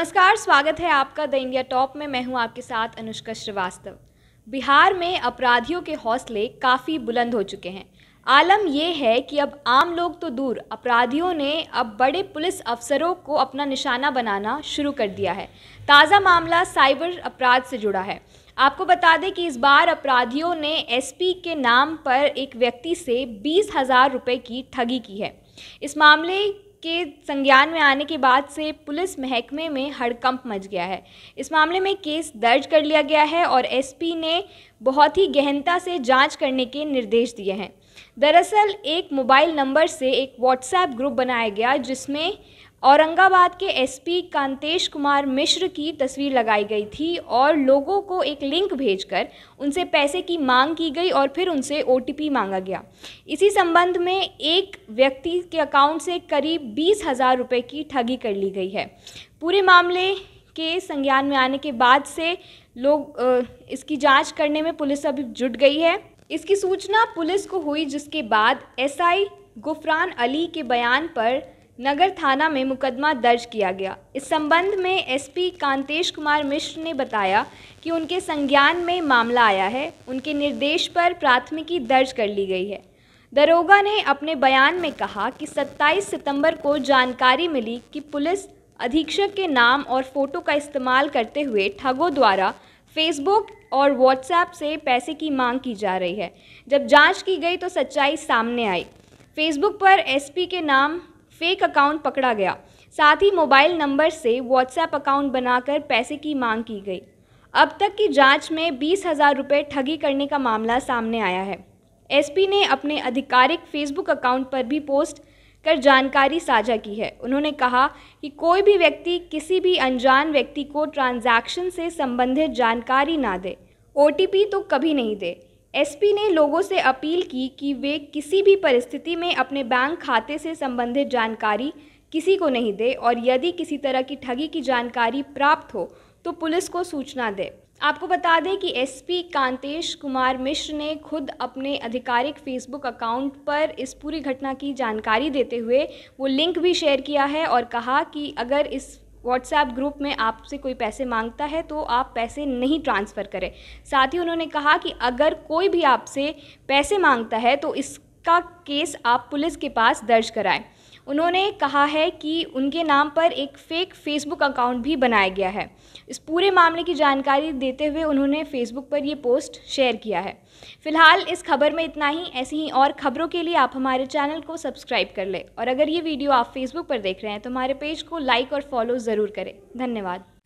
नमस्कार, स्वागत है आपका द इंडिया टॉप में। मैं हूं आपके साथ अनुष्का श्रीवास्तव। बिहार में अपराधियों के हौसले काफ़ी बुलंद हो चुके हैं। आलम यह है कि अब आम लोग तो दूर, अपराधियों ने अब बड़े पुलिस अफसरों को अपना निशाना बनाना शुरू कर दिया है। ताज़ा मामला साइबर अपराध से जुड़ा है। आपको बता दें कि इस बार अपराधियों ने एसपी के नाम पर एक व्यक्ति से 20,000 रुपये की ठगी की है। इस मामले के संज्ञान में आने के बाद से पुलिस महकमे में हड़कंप मच गया है। इस मामले में केस दर्ज कर लिया गया है और एसपी ने बहुत ही गहनता से जांच करने के निर्देश दिए हैं। दरअसल एक मोबाइल नंबर से एक व्हाट्सएप ग्रुप बनाया गया जिसमें औरंगाबाद के एसपी कांतेश कुमार मिश्र की तस्वीर लगाई गई थी और लोगों को एक लिंक भेजकर उनसे पैसे की मांग की गई और फिर उनसे ओटीपी मांगा गया। इसी संबंध में एक व्यक्ति के अकाउंट से करीब 20,000 रुपये की ठगी कर ली गई है। पूरे मामले के संज्ञान में आने के बाद से लोग इसकी जांच करने में पुलिस अभी जुट गई है। इसकी सूचना पुलिस को हुई जिसके बाद एसआई गुफरान अली के बयान पर नगर थाना में मुकदमा दर्ज किया गया। इस संबंध में एसपी कांतेश कुमार मिश्र ने बताया कि उनके संज्ञान में मामला आया है। उनके निर्देश पर प्राथमिकी दर्ज कर ली गई है। दरोगा ने अपने बयान में कहा कि 27 सितंबर को जानकारी मिली कि पुलिस अधीक्षक के नाम और फोटो का इस्तेमाल करते हुए ठगों द्वारा फेसबुक और व्हाट्सएप से पैसे की मांग की जा रही है। जब जाँच की गई तो सच्चाई सामने आई। फेसबुक पर एसपी के नाम फेक अकाउंट पकड़ा गया, साथ ही मोबाइल नंबर से व्हाट्सएप अकाउंट बनाकर पैसे की मांग की गई। अब तक की जांच में 20,000 रुपये ठगी करने का मामला सामने आया है। एसपी ने अपने आधिकारिक फेसबुक अकाउंट पर भी पोस्ट कर जानकारी साझा की है। उन्होंने कहा कि कोई भी व्यक्ति किसी भी अनजान व्यक्ति को ट्रांजैक्शन से संबंधित जानकारी ना दे, ओटीपी तो कभी नहीं दे। एसपी ने लोगों से अपील की कि वे किसी भी परिस्थिति में अपने बैंक खाते से संबंधित जानकारी किसी को नहीं दें और यदि किसी तरह की ठगी की जानकारी प्राप्त हो तो पुलिस को सूचना दें। आपको बता दें कि एसपी कांतेश कुमार मिश्र ने खुद अपने आधिकारिक फेसबुक अकाउंट पर इस पूरी घटना की जानकारी देते हुए वो लिंक भी शेयर किया है और कहा कि अगर इस व्हाट्सएप ग्रुप में आपसे कोई पैसे मांगता है तो आप पैसे नहीं ट्रांसफ़र करें। साथ ही उन्होंने कहा कि अगर कोई भी आपसे पैसे मांगता है तो इसका केस आप पुलिस के पास दर्ज कराएं। उन्होंने कहा है कि उनके नाम पर एक फेक फेसबुक अकाउंट भी बनाया गया है। इस पूरे मामले की जानकारी देते हुए उन्होंने फेसबुक पर ये पोस्ट शेयर किया है। फिलहाल इस खबर में इतना ही। ऐसी ही और खबरों के लिए आप हमारे चैनल को सब्सक्राइब कर लें और अगर ये वीडियो आप फेसबुक पर देख रहे हैं तो हमारे पेज को लाइक और फॉलो ज़रूर करें। धन्यवाद।